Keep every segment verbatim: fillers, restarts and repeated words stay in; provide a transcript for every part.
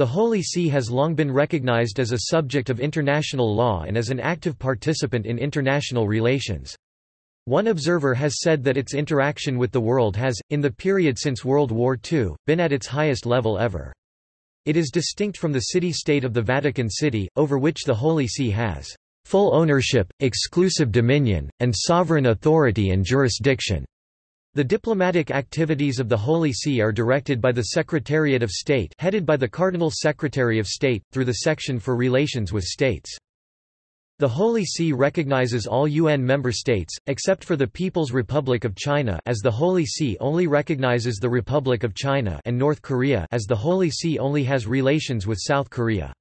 The Holy See has long been recognized as a subject of international law and as an active participant in international relations. One observer has said that its interaction with the world has, in the period since World War Two, been at its highest level ever. It is distinct from the city-state of the Vatican City, over which the Holy See has full ownership, exclusive dominion, and sovereign authority and jurisdiction. The diplomatic activities of the Holy See are directed by the Secretariat of State, headed by the Cardinal Secretary of State, through the Section for Relations with States. The Holy See recognizes all U N member states, except for the People's Republic of China, as the Holy See only recognizes the Republic of China, and North Korea, as the Holy See only has relations with South Korea.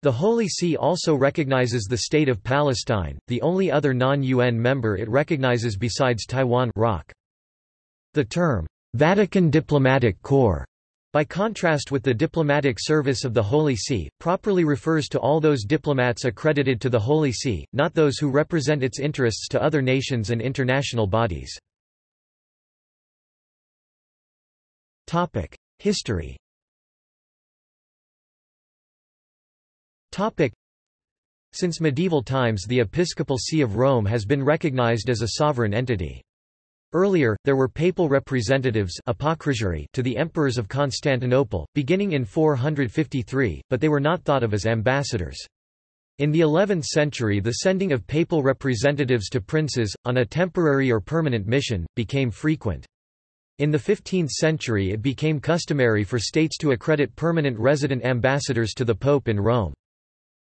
The Holy See also recognizes the State of Palestine, the only other non-U N member it recognizes besides Taiwan (R O C). The term, "Vatican Diplomatic Corps", by contrast with the diplomatic service of the Holy See, properly refers to all those diplomats accredited to the Holy See, not those who represent its interests to other nations and international bodies. History. Since medieval times, the Episcopal See of Rome has been recognized as a sovereign entity. Earlier, there were papal representatives to the emperors of Constantinople, beginning in four hundred fifty-three, but they were not thought of as ambassadors. In the eleventh century, the sending of papal representatives to princes, on a temporary or permanent mission, became frequent. In the fifteenth century it became customary for states to accredit permanent resident ambassadors to the Pope in Rome.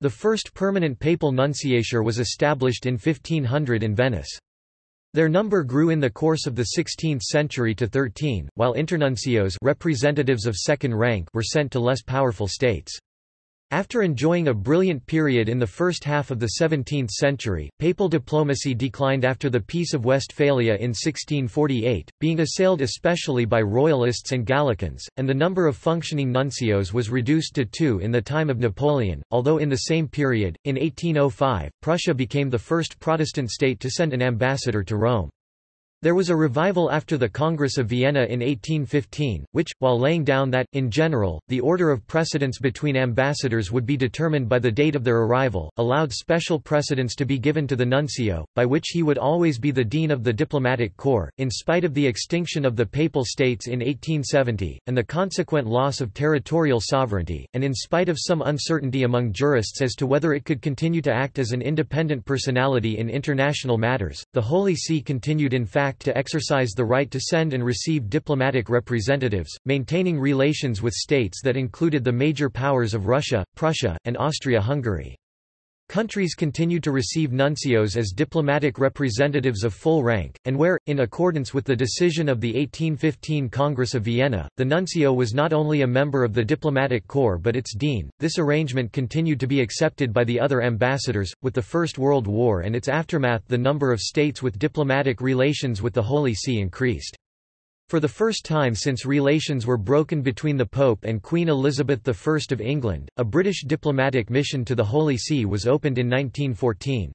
The first permanent papal nunciature was established in fifteen hundred in Venice. Their number grew in the course of the sixteenth century to thirteen, while internuncios, representatives of second rank, were sent to less powerful states. After enjoying a brilliant period in the first half of the seventeenth century, papal diplomacy declined after the Peace of Westphalia in sixteen forty-eight, being assailed especially by royalists and Gallicans, and the number of functioning nuncios was reduced to two in the time of Napoleon, although in the same period, in eighteen oh five, Prussia became the first Protestant state to send an ambassador to Rome. There was a revival after the Congress of Vienna in eighteen fifteen, which, while laying down that, in general, the order of precedence between ambassadors would be determined by the date of their arrival, allowed special precedence to be given to the nuncio, by which he would always be the dean of the diplomatic corps. In spite of the extinction of the Papal States in eighteen seventy, and the consequent loss of territorial sovereignty, and in spite of some uncertainty among jurists as to whether it could continue to act as an independent personality in international matters, the Holy See continued in fact to exercise the right to send and receive diplomatic representatives, maintaining relations with states that included the major powers of Russia, Prussia, and Austria-Hungary. Countries continued to receive nuncios as diplomatic representatives of full rank, and where, in accordance with the decision of the eighteen fifteen Congress of Vienna, the nuncio was not only a member of the diplomatic corps but its dean. This arrangement continued to be accepted by the other ambassadors. With the First World War and its aftermath, the number of states with diplomatic relations with the Holy See increased. For the first time since relations were broken between the Pope and Queen Elizabeth I of England, a British diplomatic mission to the Holy See was opened in nineteen fourteen.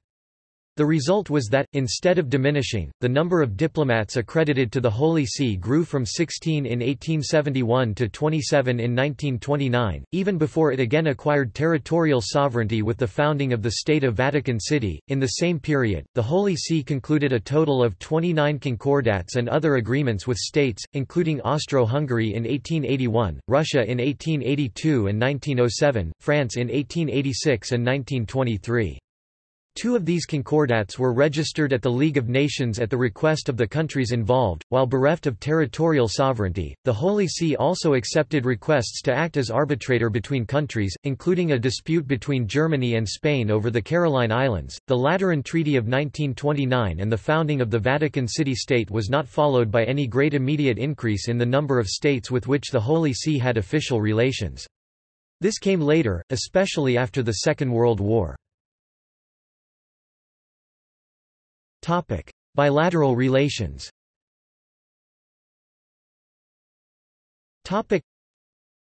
The result was that, instead of diminishing, the number of diplomats accredited to the Holy See grew from sixteen in eighteen seventy-one to twenty-seven in nineteen twenty-nine, even before it again acquired territorial sovereignty with the founding of the State of Vatican City. In the same period, the Holy See concluded a total of twenty-nine concordats and other agreements with states, including Austro-Hungary in eighteen eighty-one, Russia in eighteen eighty-two and nineteen oh seven, France in eighteen eighty-six and nineteen twenty-three. Two of these concordats were registered at the League of Nations at the request of the countries involved. While bereft of territorial sovereignty, the Holy See also accepted requests to act as arbitrator between countries, including a dispute between Germany and Spain over the Caroline Islands. The Lateran Treaty of nineteen twenty-nine and the founding of the Vatican City State was not followed by any great immediate increase in the number of states with which the Holy See had official relations. This came later, especially after the Second World War. Topic: Bilateral relations. Topic: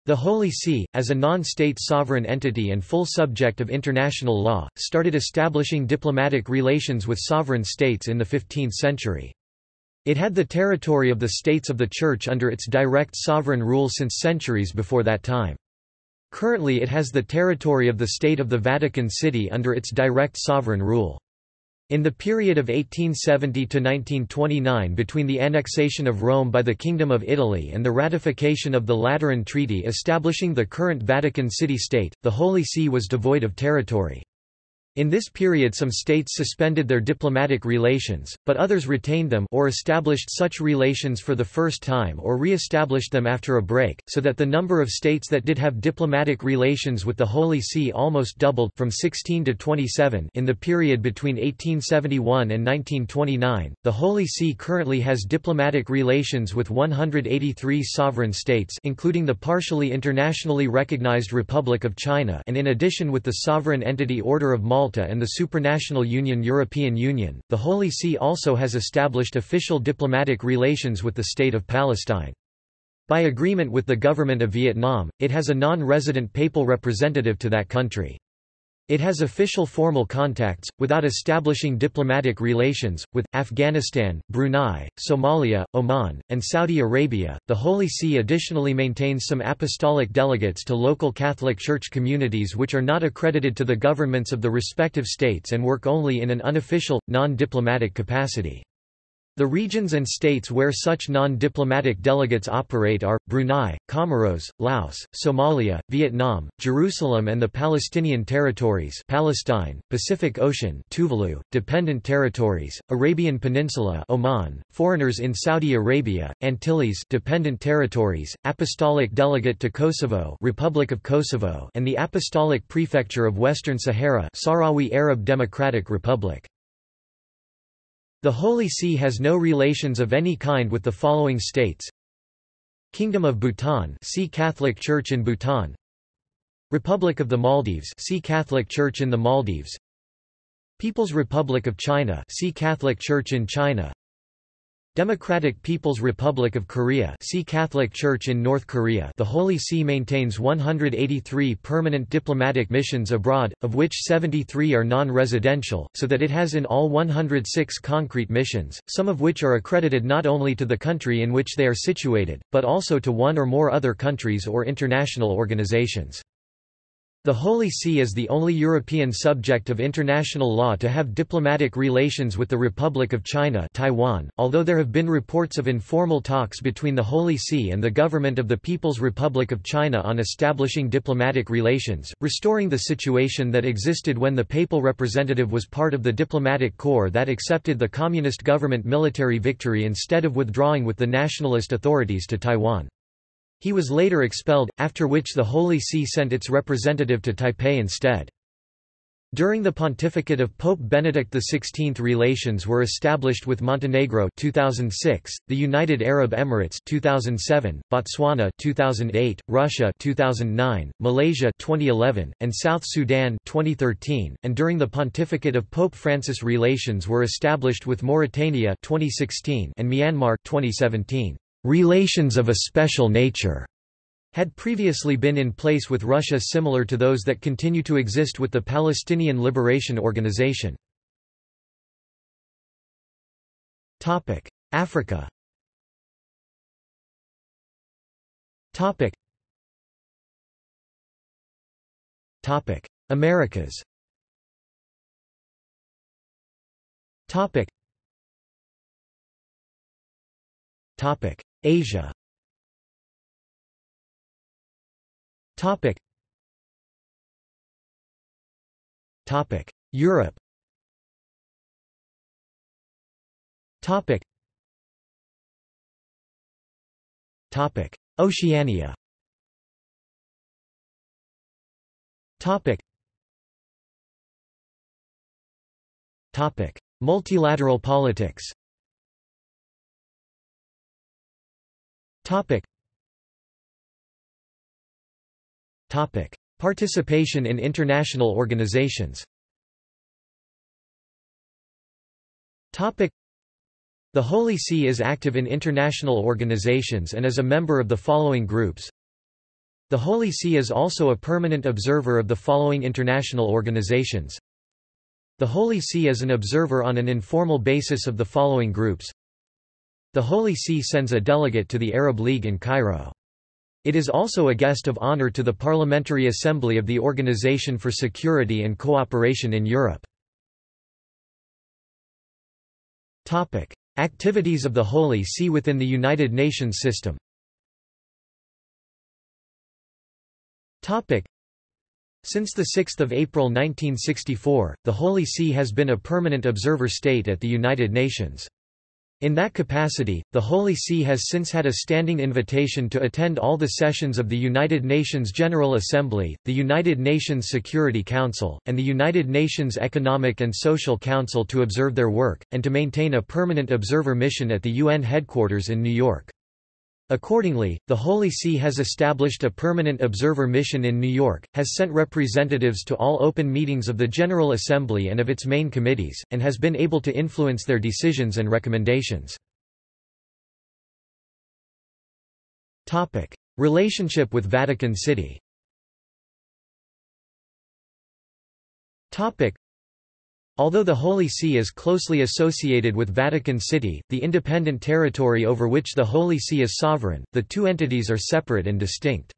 The Holy See, as a non-state sovereign entity and full subject of international law, started establishing diplomatic relations with sovereign states in the fifteenth century. It had the territory of the states of the Church under its direct sovereign rule since centuries before that time. Currently it has the territory of the State of the Vatican City under its direct sovereign rule. In the period of eighteen seventy to nineteen twenty-nine between the annexation of Rome by the Kingdom of Italy and the ratification of the Lateran Treaty establishing the current Vatican City State, the Holy See was devoid of territory. In this period some states suspended their diplomatic relations, but others retained them or established such relations for the first time or re-established them after a break, so that the number of states that did have diplomatic relations with the Holy See almost doubled from sixteen to twenty-seven in the period between eighteen seventy-one and nineteen twenty-nine. The Holy See currently has diplomatic relations with one hundred eighty-three sovereign states including the partially internationally recognized Republic of China and in addition with the sovereign entity Order of Malta Malta and the supranational union European Union. The Holy See also has established official diplomatic relations with the State of Palestine. By agreement with the Government of Vietnam, it has a non-resident papal representative to that country. It has official formal contacts, without establishing diplomatic relations, with Afghanistan, Brunei, Somalia, Oman, and Saudi Arabia. The Holy See additionally maintains some apostolic delegates to local Catholic Church communities which are not accredited to the governments of the respective states and work only in an unofficial, non-diplomatic capacity. The regions and states where such non-diplomatic delegates operate are, Brunei, Comoros, Laos, Somalia, Vietnam, Jerusalem and the Palestinian territories Palestine, Pacific Ocean Tuvalu, Dependent Territories, Arabian Peninsula Oman, foreigners in Saudi Arabia, Antilles Dependent Territories, Apostolic Delegate to Kosovo Republic of Kosovo and the Apostolic Prefecture of Western Sahara Sahrawi Arab Democratic Republic. The Holy See has no relations of any kind with the following states: Kingdom of Bhutan, see Catholic Church in Bhutan; Republic of the Maldives, see Catholic Church in the Maldives; People's Republic of China, see Catholic Church in China; Democratic People's Republic of Korea, see Catholic Church in North Korea. The Holy See maintains one hundred eighty-three permanent diplomatic missions abroad, of which seventy-three are non-residential, so that it has in all one hundred six concrete missions, some of which are accredited not only to the country in which they are situated, but also to one or more other countries or international organizations. The Holy See is the only European subject of international law to have diplomatic relations with the Republic of China, Taiwan, although there have been reports of informal talks between the Holy See and the government of the People's Republic of China on establishing diplomatic relations, restoring the situation that existed when the papal representative was part of the diplomatic corps that accepted the communist government military victory instead of withdrawing with the nationalist authorities to Taiwan. He was later expelled, after which the Holy See sent its representative to Taipei instead. During the pontificate of Pope Benedict the sixteenth, relations were established with Montenegro two thousand six, the United Arab Emirates two thousand seven, Botswana two thousand eight, Russia two thousand nine, Malaysia twenty eleven, and South Sudan twenty thirteen, and during the pontificate of Pope Francis relations were established with Mauritania twenty sixteen and Myanmar twenty seventeen. Relations of a special nature had previously been in place with Russia similar to those that continue to exist with the Palestinian Liberation Organization. Topic: Africa. Topic: Americas. Topic: Topic: Asia. Topic. Topic: Europe. Topic. Topic: Oceania. Topic. Topic: Multilateral politics. Topic. Topic: Participation in international organizations. Topic: The Holy See is active in international organizations and is a member of the following groups. The Holy See is also a permanent observer of the following international organizations. The Holy See is an observer on an informal basis of the following groups. The Holy See sends a delegate to the Arab League in Cairo. It is also a guest of honor to the Parliamentary Assembly of the Organization for Security and Cooperation in Europe. Topic: Activities of the Holy See within the United Nations system. Topic: Since the sixth of April nineteen sixty-four, the Holy See has been a permanent observer state at the United Nations. In that capacity, the Holy See has since had a standing invitation to attend all the sessions of the United Nations General Assembly, the United Nations Security Council, and the United Nations Economic and Social Council to observe their work, and to maintain a permanent observer mission at the U N headquarters in New York. Accordingly, the Holy See has established a permanent observer mission in New York, has sent representatives to all open meetings of the General Assembly and of its main committees, and has been able to influence their decisions and recommendations. Topic: Relationship with Vatican City. Topic: Although the Holy See is closely associated with Vatican City, the independent territory over which the Holy See is sovereign, the two entities are separate and distinct.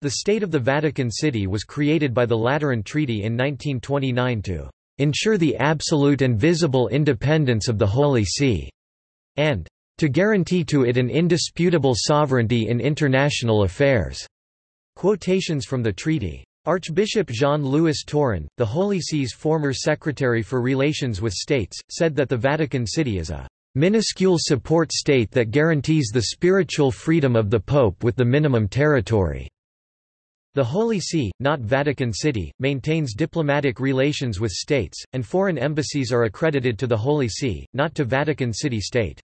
The state of the Vatican City was created by the Lateran Treaty in nineteen twenty-nine to "ensure the absolute and visible independence of the Holy See" and "to guarantee to it an indisputable sovereignty in international affairs." Quotations from the treaty. Archbishop Jean-Louis Tauran, the Holy See's former Secretary for Relations with States, said that the Vatican City is a "minuscule support state that guarantees the spiritual freedom of the Pope with the minimum territory." The Holy See, not Vatican City, maintains diplomatic relations with states, and foreign embassies are accredited to the Holy See, not to Vatican City State.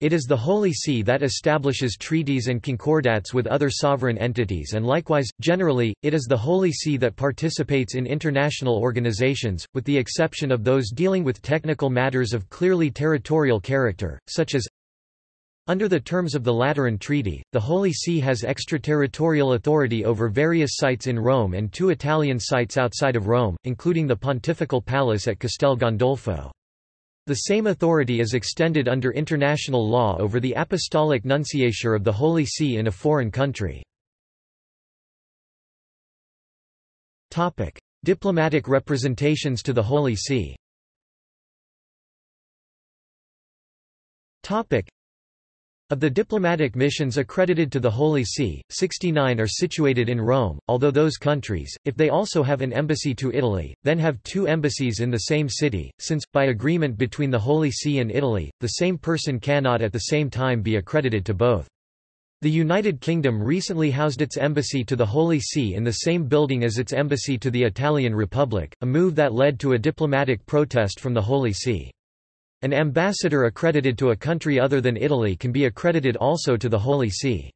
It is the Holy See that establishes treaties and concordats with other sovereign entities, and likewise, generally, it is the Holy See that participates in international organizations, with the exception of those dealing with technical matters of clearly territorial character, such as under the terms of the Lateran Treaty, the Holy See has extraterritorial authority over various sites in Rome and two Italian sites outside of Rome, including the Pontifical Palace at Castel Gandolfo. The same authority is extended under international law over the apostolic nunciature of the Holy See in a foreign country. Topic: Diplomatic representations to the Holy See. Topic: Of the diplomatic missions accredited to the Holy See, sixty-nine are situated in Rome, although those countries, if they also have an embassy to Italy, then have two embassies in the same city, since, by agreement between the Holy See and Italy, the same person cannot at the same time be accredited to both. The United Kingdom recently housed its embassy to the Holy See in the same building as its embassy to the Italian Republic, a move that led to a diplomatic protest from the Holy See. An ambassador accredited to a country other than Italy can be accredited also to the Holy See.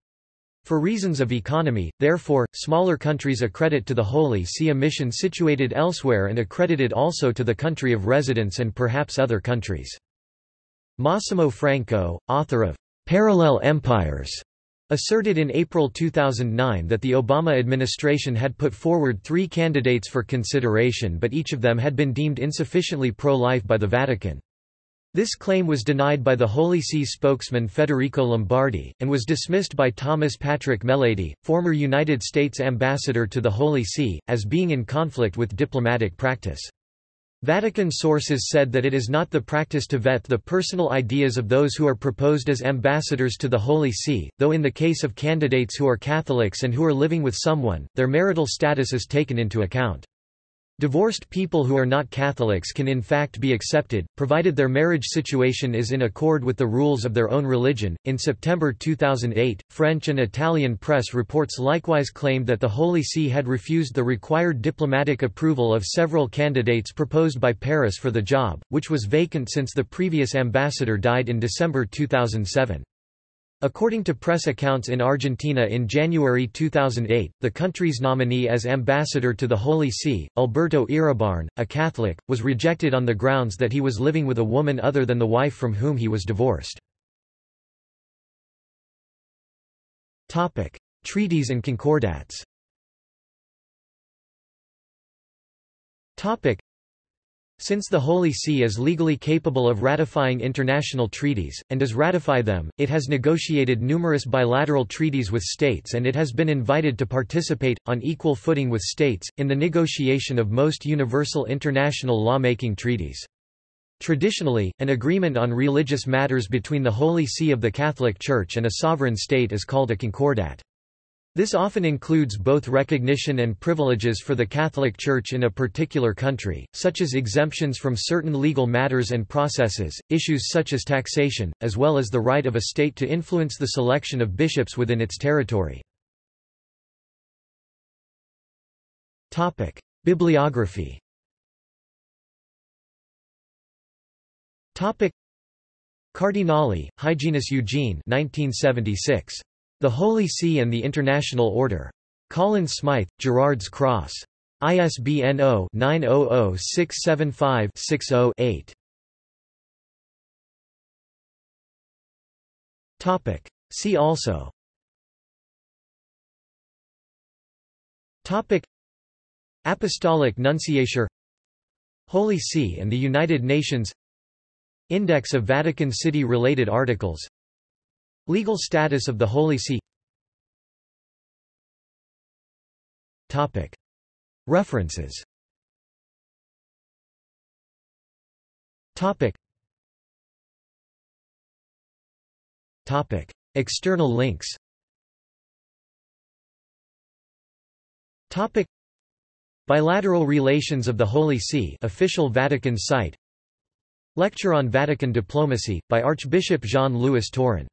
For reasons of economy, therefore, smaller countries accredit to the Holy See a mission situated elsewhere and accredited also to the country of residence and perhaps other countries. Massimo Franco, author of Parallel Empires, asserted in April two thousand nine that the Obama administration had put forward three candidates for consideration, but each of them had been deemed insufficiently pro-life by the Vatican. This claim was denied by the Holy See spokesman Federico Lombardi, and was dismissed by Thomas Patrick Melady, former United States ambassador to the Holy See, as being in conflict with diplomatic practice. Vatican sources said that it is not the practice to vet the personal ideas of those who are proposed as ambassadors to the Holy See, though in the case of candidates who are Catholics and who are living with someone, their marital status is taken into account. Divorced people who are not Catholics can in fact be accepted, provided their marriage situation is in accord with the rules of their own religion. In September two thousand eight, French and Italian press reports likewise claimed that the Holy See had refused the required diplomatic approval of several candidates proposed by Paris for the job, which was vacant since the previous ambassador died in December two thousand seven. According to press accounts in Argentina in January two thousand eight, the country's nominee as ambassador to the Holy See, Alberto Iribarne, a Catholic, was rejected on the grounds that he was living with a woman other than the wife from whom he was divorced. Topic: Treaties and concordats. Topic: Since the Holy See is legally capable of ratifying international treaties, and does ratify them, it has negotiated numerous bilateral treaties with states, and it has been invited to participate, on equal footing with states, in the negotiation of most universal international lawmaking treaties. Traditionally, an agreement on religious matters between the Holy See of the Catholic Church and a sovereign state is called a concordat. This often includes both recognition and privileges for the Catholic Church in a particular country, such as exemptions from certain legal matters and processes, issues such as taxation, as well as the right of a state to influence the selection of bishops within its territory. Topic: Bibliography. Topic: Cardinali, Hyginus Eugene, nineteen seventy-six. The Holy See and the International Order. Collins Smythe, Gerard's Cross. I S B N zero nine zero zero six seven five six zero eight. Topic. See also. Topic. Apostolic Nunciature. Holy See and the United Nations. Index of Vatican City related articles. Legal status of the Holy See. Topic. References. Topic. Topic. External links. Topic. Bilateral relations of the Holy See, official Vatican site. Lecture on Vatican diplomacy by Archbishop Jean-Louis Tauran.